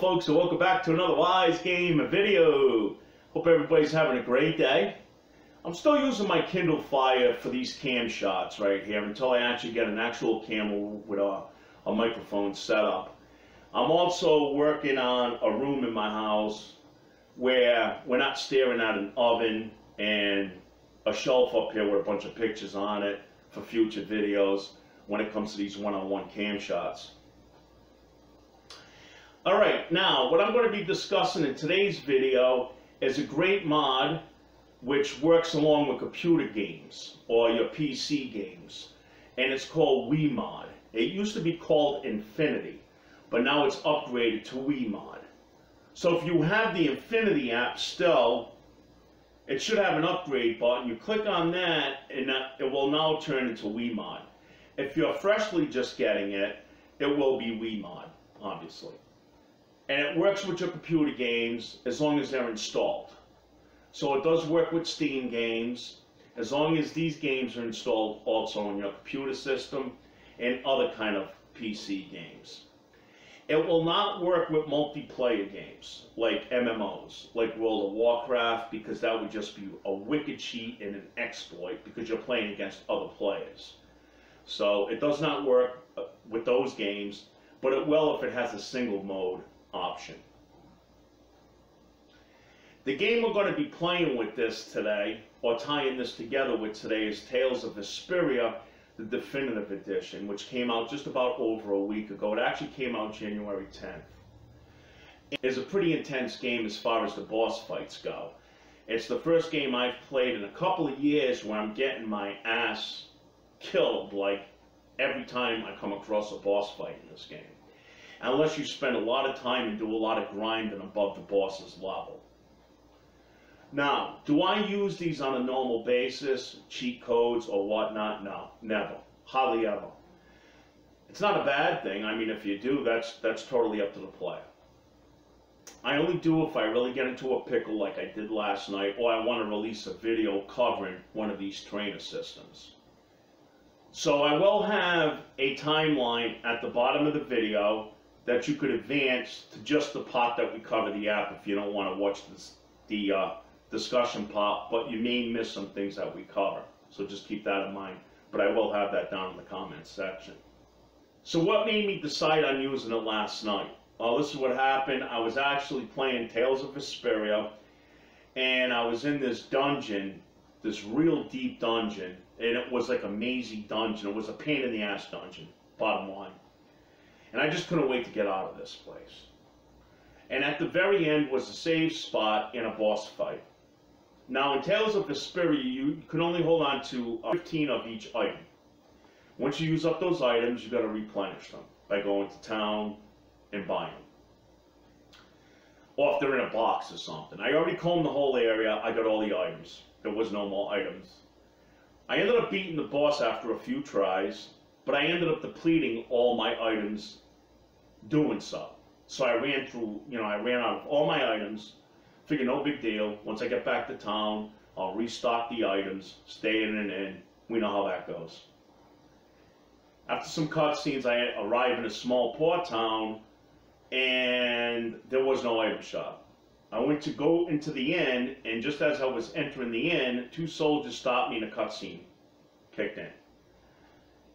folks, and welcome back to another Wise Gamer video. Hope everybody's having a great day. I'm still using my Kindle Fire for these cam shots right here until I actually get an actual camera with a microphone set up. I'm also working on a room in my house where we're not staring at an oven and a shelf up here with a bunch of pictures on it for future videos when it comes to these one-on-one cam shots. Alright, now what I'm going to be discussing in today's video is a great mod which works along with computer games or your PC games, and it's called WeMod. It used to be called Infinity, but now it's upgraded to WeMod. So if you have the Infinity app still, it should have an upgrade button. You click on that and it will now turn into WeMod. If you're freshly just getting it, it will be WeMod, obviously. And it works with your computer games as long as they're installed. So it does work with Steam games as long as these games are installed also on your computer system and other kind of PC games. It will not work with multiplayer games like MMOs, like World of Warcraft, because that would just be a wicked cheat and an exploit because you're playing against other players. So it does not work with those games, but it will if it has a single mode option. The game we're going to be playing with this today, or tying this together with today, is Tales of Vesperia, the Definitive Edition, which came out just about over a week ago. It actually came out January 10th. It's a pretty intense game as far as the boss fights go. It's the first game I've played in a couple of years where I'm getting my ass killed like every time I come across a boss fight in this game. Unless you spend a lot of time and do a lot of grinding above the boss's level. Now, do I use these on a normal basis, cheat codes or whatnot? No, never, hardly ever. It's not a bad thing. I mean, if you do, that's totally up to the player. I only do if I really get into a pickle like I did last night, or I want to release a video covering one of these trainer systems. So I will have a timeline at the bottom of the video that you could advance to just the part that we cover the app if you don't want to watch this, the discussion part, but you may miss some things that we cover. So just keep that in mind. But I will have that down in the comments section. So what made me decide on using it last night? Well, this is what happened. I was actually playing Tales of Vesperia, and I was in this dungeon, this real deep dungeon, and it was like a mazy dungeon. It was a pain in the ass dungeon, bottom line. And I just couldn't wait to get out of this place. And at the very end was a save spot in a boss fight. Now in Tales of Vesperia, you can only hold on to 15 of each item. Once you use up those items, you got to replenish them by going to town and buying them. Or if they're in a box or something. I already combed the whole area. I got all the items. There was no more items. I ended up beating the boss after a few tries, but I ended up depleting all my items doing so. So I ran through, I ran out of all my items, figured no big deal. Once I get back to town, I'll restock the items, stay in and in. We know how that goes. After some cutscenes, I arrived in a small port town, and there was no item shop. I went to go into the inn, and just as I was entering the inn, two soldiers stopped me and a cutscene kicked in.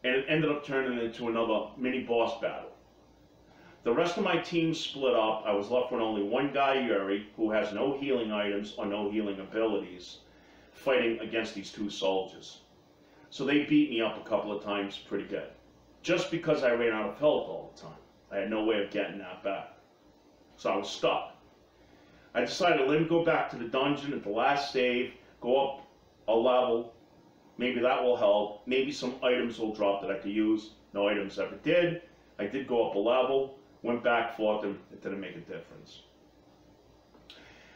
And it ended up turning into another mini boss battle. The rest of my team split up. I was left with only one guy, Yuri, who has no healing items or no healing abilities, fighting against these two soldiers. So they beat me up a couple of times pretty good. Just because I ran out of health all the time. I had no way of getting that back. So I was stuck. I decided let me go back to the dungeon at the last save, go up a level. Maybe that will help. Maybe some items will drop that I could use. No items ever did. I did go up a level. Went back, fought them, it didn't make a difference.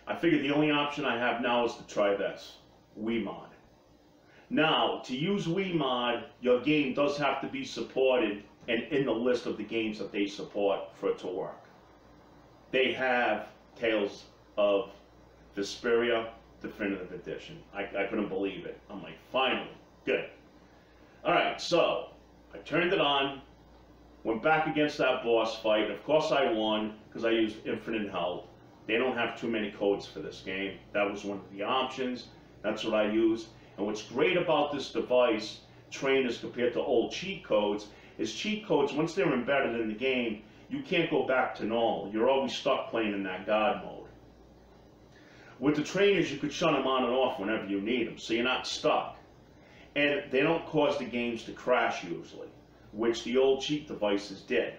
I figured the only option I have now is to try this, WeMod. Now, to use WeMod, your game does have to be supported and in the list of the games that they support for it to work. They have Tales of Vesperia Definitive Edition. I couldn't believe it. I'm like, finally, good. All right, so I turned it on. Went back against that boss fight, and of course I won because I used infinite health. They don't have too many codes for this game. That was one of the options. That's what I used. And what's great about this device, trainers compared to old cheat codes, is cheat codes, once they're embedded in the game, you can't go back to normal. You're always stuck playing in that god mode. With the trainers, you could shut them on and off whenever you need them, so you're not stuck. And they don't cause the games to crash usually, which the old cheat devices did.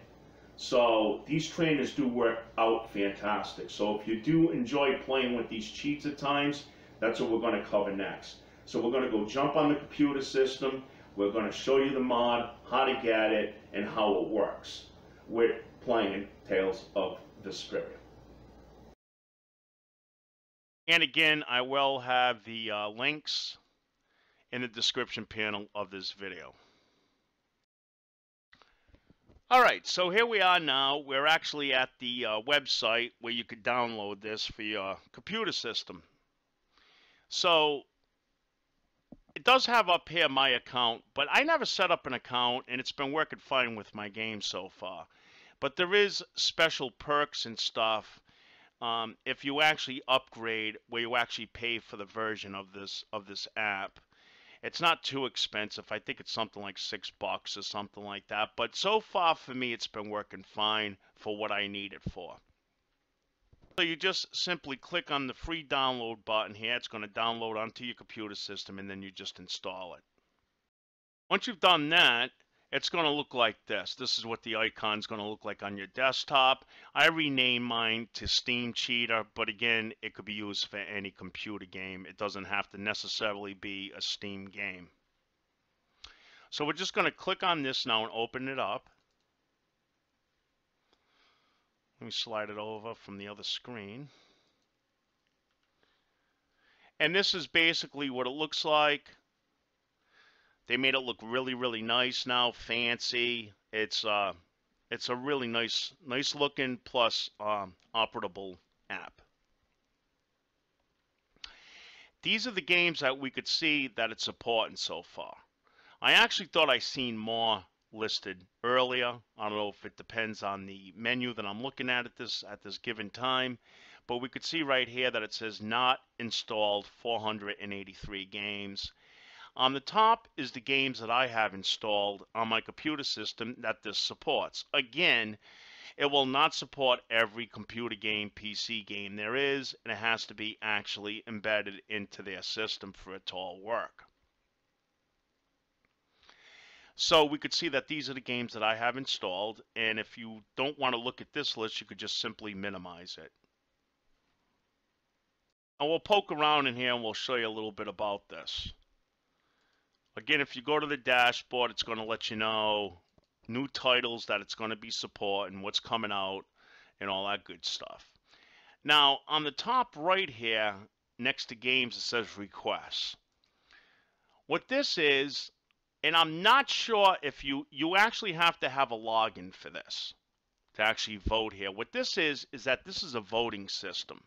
So these trainers do work out fantastic. So if you do enjoy playing with these cheats at times, that's what we're going to cover next. So we're going to go jump on the computer system. We're going to show you the mod, how to get it, and how it works with playing Tales of Vesperia. And again, I will have the links in the description panel of this video. Alright, so here we are now. We're actually at the website where you could download this for your computer system. So it does have up here my account, but I never set up an account, and it's been working fine with my game so far. But there is special perks and stuff if you actually upgrade, where you actually pay for the version of this app. It's not too expensive. I think it's something like $6 or something like that. But so far for me, it's been working fine for what I need it for. So you just simply click on the free download button here. It's going to download onto your computer system, and then you just install it. Once you've done that, it's going to look like this. This is what the icon's going to look like on your desktop. I renamed mine to Steam Cheater, but again, it could be used for any computer game. It doesn't have to necessarily be a Steam game. So we're just going to click on this now and open it up. Let me slide it over from the other screen. And this is basically what it looks like. They made it look really, really nice now, fancy. It's a really nice looking plus operable app. These are the games that we could see that it's supporting so far. I actually thought I seen more listed earlier. I don't know if it depends on the menu that I'm looking at this given time, but we could see right here that it says not installed 483 games. On the top is the games that I have installed on my computer system that this supports. Again, it will not support every computer game, PC game there is, and it has to be actually embedded into their system for it to all work. So we could see that these are the games that I have installed, and if you don't want to look at this list, you could just simply minimize it. And we'll poke around in here and we'll show you a little bit about this. Again, if you go to the dashboard, it's going to let you know new titles that it's going to be supporting, what's coming out, and all that good stuff. Now, on the top right here, next to games, it says requests. What this is, and I'm not sure if you actually have to have a login for this to actually vote here. What this is that this is a voting system.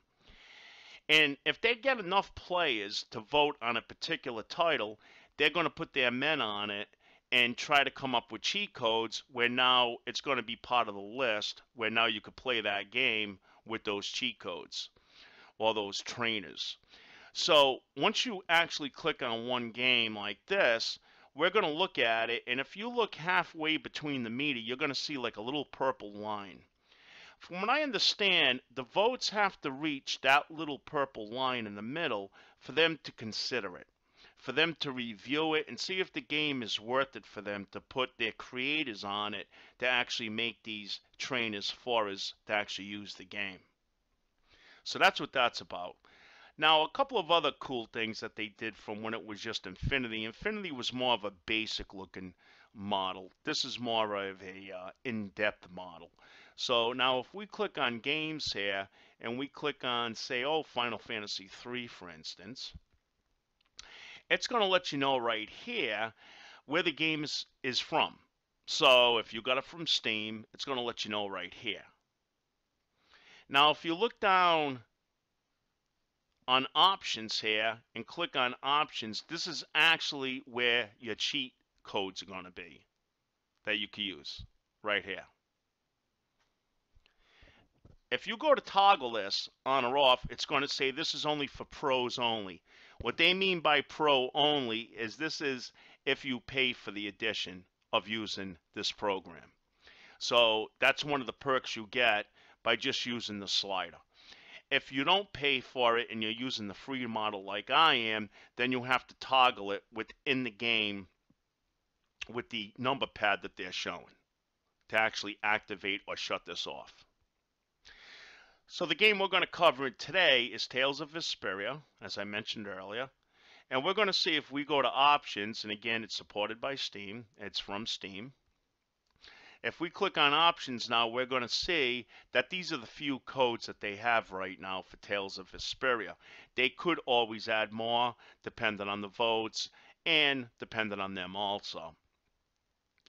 And if they get enough players to vote on a particular title, they're going to put their men on it and try to come up with cheat codes where now it's going to be part of the list, where now you could play that game with those cheat codes or those trainers. So once you actually click on one game like this, we're going to look at it, and if you look halfway between the media, you're going to see like a little purple line. From what I understand, the votes have to reach that little purple line in the middle for them to consider it, for them to review it and see if the game is worth it for them to put their creators on it to actually make these trainers for us to actually use the game. So that's what that's about. Now, a couple of other cool things that they did from when it was just Infinity. Infinity was more of a basic looking model. This is more of a in-depth model. So now if we click on games here and we click on, say, oh, Final Fantasy III, for instance, it's going to let you know right here where the game is from. So if you got it from Steam, it's going to let you know right here. Now if you look down on options here and click on options, this is actually where your cheat codes are going to be that you can use. right here. If you go to toggle this on or off, it's going to say this is only for pros only. What they mean by pro only is this is if you pay for the edition of using this program. So that's one of the perks you get by just using the slider. If you don't pay for it and you're using the free model like I am, then you have to toggle it within the game with the number pad that they're showing to actually activate or shut this off. So the game we're going to cover today is Tales of Vesperia, as I mentioned earlier. And we're going to see if we go to options, and again, it's supported by Steam. It's from Steam. If we click on options now, we're going to see that these are the few codes that they have right now for Tales of Vesperia. They could always add more, depending on the votes, and depending on them also.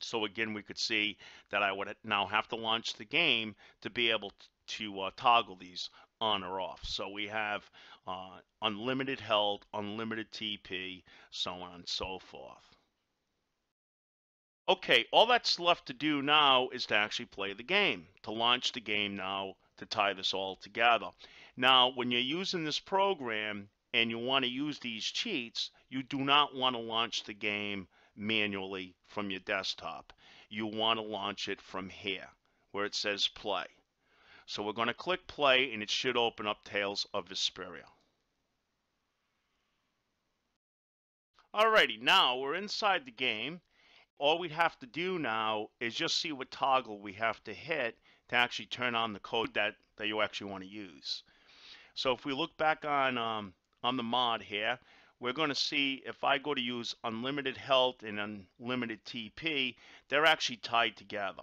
So again, we could see that I would now have to launch the game to be able to toggle these on or off. So we have unlimited health, unlimited TP, so on and so forth. Okay, all that's left to do now is to actually play the game, to launch the game now, to tie this all together. Now, when you're using this program and you want to use these cheats, you do not want to launch the game manually from your desktop. You want to launch it from here, where it says play. So we're going to click play, and it should open up Tales of Vesperia. Alrighty, now we're inside the game. All we have to do now is just see what toggle we have to hit to actually turn on the code that you actually want to use. So if we look back on the mod here, we're going to see if I go to use unlimited health and unlimited TP, they're actually tied together.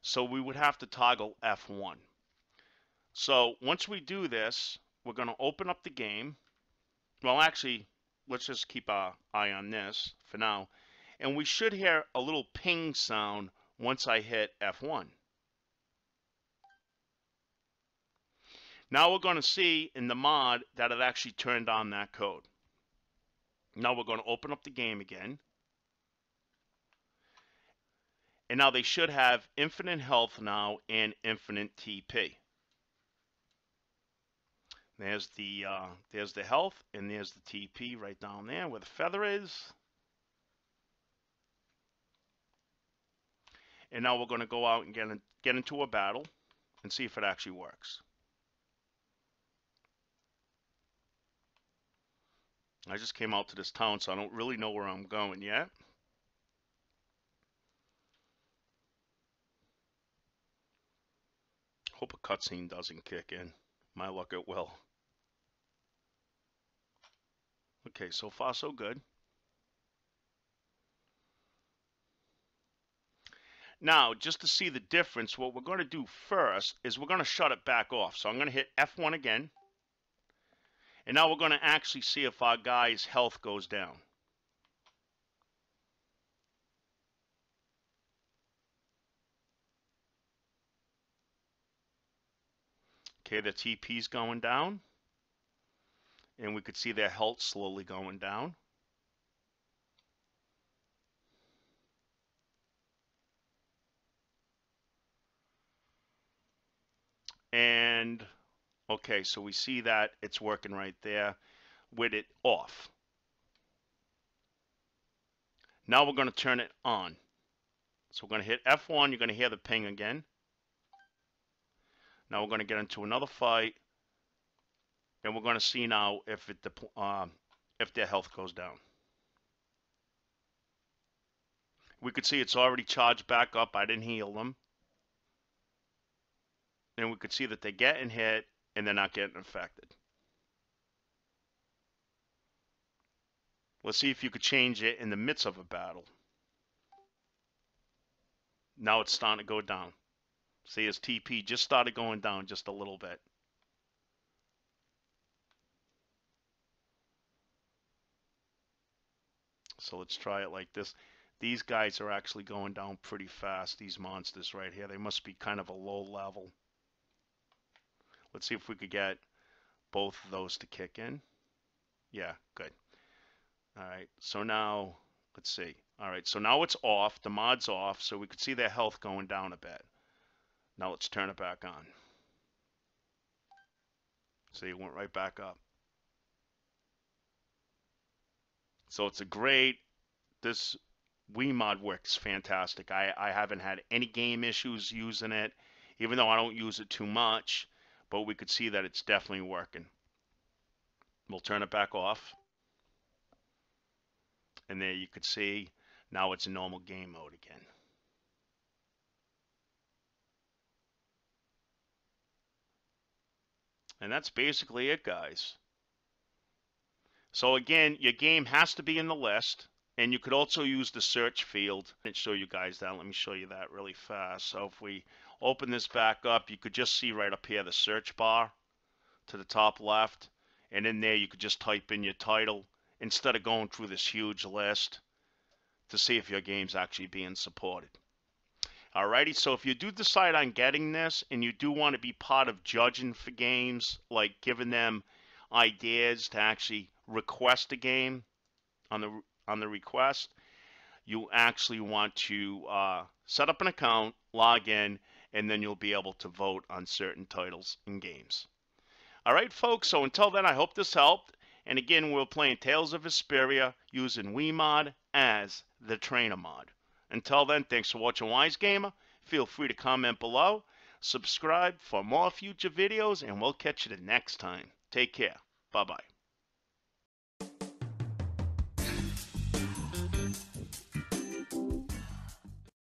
So we would have to toggle F1. So once we do this, we're going to open up the game. Well, actually, let's just keep our eye on this for now. And we should hear a little ping sound once I hit F1. Now we're going to see in the mod that it actually turned on that code. Now we're going to open up the game again. And now they should have infinite health now and infinite TP. There's the health, and there's the TP right down there where the feather is. And now we're going to go out and get into a battle and see if it actually works. I just came out to this town, so I don't really know where I'm going yet. Hope a cutscene doesn't kick in. My luck, it will. Okay, so far so good. Now, just to see the difference, what we're going to do first is we're going to shut it back off. So I'm going to hit F1 again. And now we're going to actually see if our guy's health goes down. Okay, the TP's going down. And we could see their health slowly going down. And, okay, so we see that it's working right there with it off. Now we're going to turn it on. So we're going to hit F1. You're going to hear the ping again. Now we're going to get into another fight. And we're going to see now if their health goes down. We could see it's already charged back up. I didn't heal them. And we could see that they're getting hit and they're not getting affected. Let's see if you could change it in the midst of a battle. Now it's starting to go down. See, his TP just started going down just a little bit. So let's try it like this. These guys are actually going down pretty fast, these monsters right here. They must be kind of a low level. Let's see if we could get both of those to kick in. Yeah, good. All right, so now, let's see. All right, so now it's off, the mod's off, so we could see their health going down a bit. Now let's turn it back on. See, it went right back up. So it's a great, this WeMod works fantastic. I haven't had any game issues using it, even though I don't use it too much, but we could see that it's definitely working. We'll turn it back off. And there you could see, now it's in normal game mode again. And that's basically it, guys. So again, your game has to be in the list, and you could also use the search field. Let me show you guys that. Let me show you that really fast. So if we open this back up, you could just see right up here the search bar to the top left. And in there, you could just type in your title instead of going through this huge list to see if your game's actually being supported. Alrighty, so if you do decide on getting this and you do want to be part of judging for games, like giving them ideas to actually request a game on the request, you actually want to set up an account, log in, and then you'll be able to vote on certain titles and games. Alright folks, so until then, I hope this helped. And again, we're playing Tales of Vesperia using WeMod as the trainer mod. Until then, thanks for watching Wise Gamer. Feel free to comment below. Subscribe for more future videos, and we'll catch you the next time. Take care. Bye-bye.